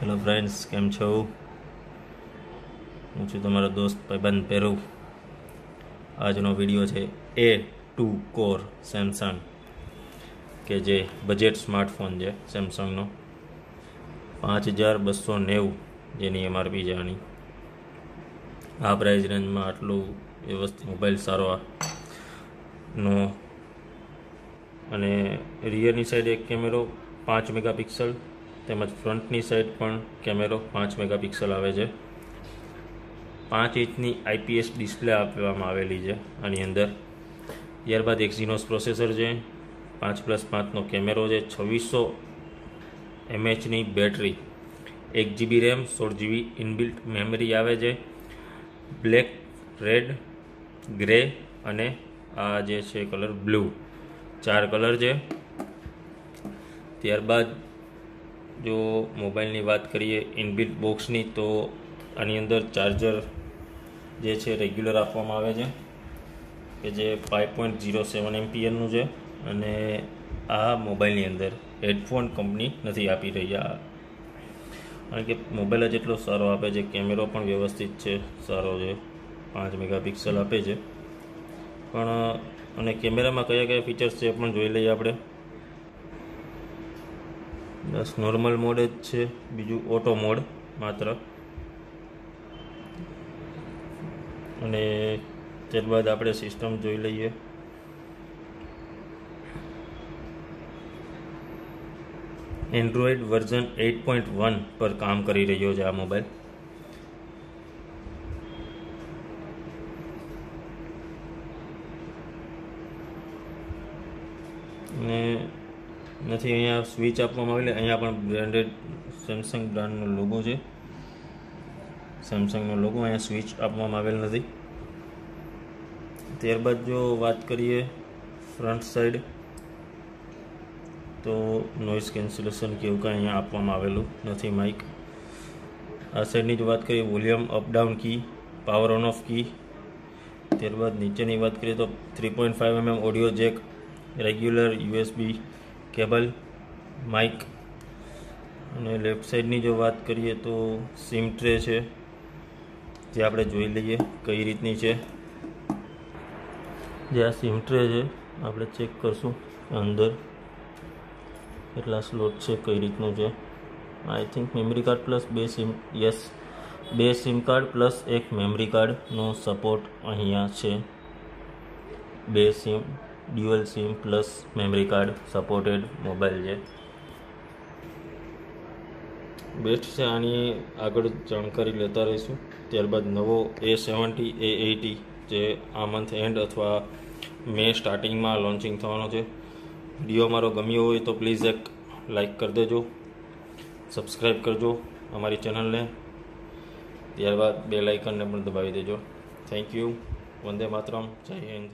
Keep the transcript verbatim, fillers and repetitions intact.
Hello friends, કેમ છો? હું છું તમારો દોસ્ત ભાઈબંધ પેરુ. આજનો વિડીયો છે એ ટુ કોર સેમસંગ, કે જે બજેટ સ્માર્ટફોન છે સેમસંગનો. પાંચ હજાર બસો નેવું જેની એમઆરપી છે આની. આ પ્રાઇસ રેન્જમાં આટલું વ્યવસ્થિત મોબાઈલ સારો આનો. અને રિયરની સાઈડ એક કેમેરો પાંચ મેગાપિક્સલ, તેમજ ફ્રન્ટની સાઈડ પણ કેમેરો પાંચ મેગાપિક્સલ આવે છે. પાંચ ઇંચની આઈપીએસ ડિસ્પ્લે આપવામાં આવેલી છે આની અંદર. ત્યારબાદ એક્ઝિનોસ પ્રોસેસર છે, પાંચ પ્લસ પાંચનો કેમેરો છે, છવ્વીસો એમએચની બેટરી, એક જીબી રેમ, સોળ જીબી ઇનબિલ્ટ મેમરી આવે છે. બ્લેક, રેડ, ગ્રે અને આ જે છે કલર બ્લુ, ચાર કલર છે. ત્યારબાદ જો મોબાઈલની વાત કરીએ ઇનબિલ્ટ બોક્સની, તો આની અંદર ચાર્જર જે છે રેગ્યુલર આપવામાં આવે છે, કે જે ફાઇવ પોઈન્ટ ઝીરો સેવન એમ્પિયરનું છે. અને આ મોબાઈલની અંદર હેડફોન કંપની નથી આપી રહ્યા, કારણ કે મોબાઈલ જ એટલો સારો આપે છે. કેમેરો પણ વ્યવસ્થિત છે, સારો છે, પાંચ મેગાપિક્સલ આપે છે. પણ અને કેમેરામાં કયા કયા ફીચર્સ છે એ પણ જોઈ લઈએ આપણે. બસ નોર્મલ મોડ જ છે, બીજું ઓટો મોડ માત્ર. અને ત્યારબાદ આપણે સિસ્ટમ જોઈ લઈએ. Android version eight point one પર કામ કરી રહ્યો છે આ મોબાઈલ. અને નથી અહીંયા સ્વિચ આપવામાં આવેલી, અહીંયા પણ બ્રાન્ડેડ સેમસંગ બ્રાન્ડનો લોગો છે, સેમસંગનો લોગો. અહીંયા સ્વિચ આપવામાં આવેલ નથી. ત્યારબાદ જો વાત કરીએ ફ્રન્ટ સાઈડ, તો નોઇઝ કેન્સલેશન કે એવું કંઈ અહીંયા આપવામાં આવેલું નથી. માઇક આ સાઈડની જો વાત કરીએ, volume up down key, power on off key. ત્યારબાદ નીચેની વાત કરીએ તો three point five mm audio jack, regular USB cable, mic. અને લેફ્ટ સાઈડની જો વાત કરીએ તો સિમ ટ્રે છે, જે આપણે જોઈ લઈએ કઈ રીતની છે. જે આ સિમ ટ્રે છે, આપણે ચેક કરશું અંદર કેટલા સ્લોટ છે, કઈ રીતનું છે. I think memory card plus બે સિમ, યસ, બે સિમ કાર્ડ પ્લસ એક મેમરી કાર્ડનો સપોર્ટ અહીંયા છે. બે sim, dual sim plus memory card supported mobile છે, બેસ્ટ છે. આની આગળ જાણકારી લેતા રહીશું. ત્યારબાદ નવો એ સેવન્ટી એ એટી જે આ મંથ એન્ડ અથવા મે સ્ટાર્ટિંગમાં લોન્ચિંગ થવાનો છે. વિડીયો મારો ગમ્યો હોય તો પ્લીઝ એક લાઇક કરી દેજો, સબસ્ક્રાઈબ કરજો અમારી ચેનલને. ત્યારબાદ બેલ આઇકનને પણ દબાવી દેજો. Thank you. વંદે માતરમ. જય હિન્દ.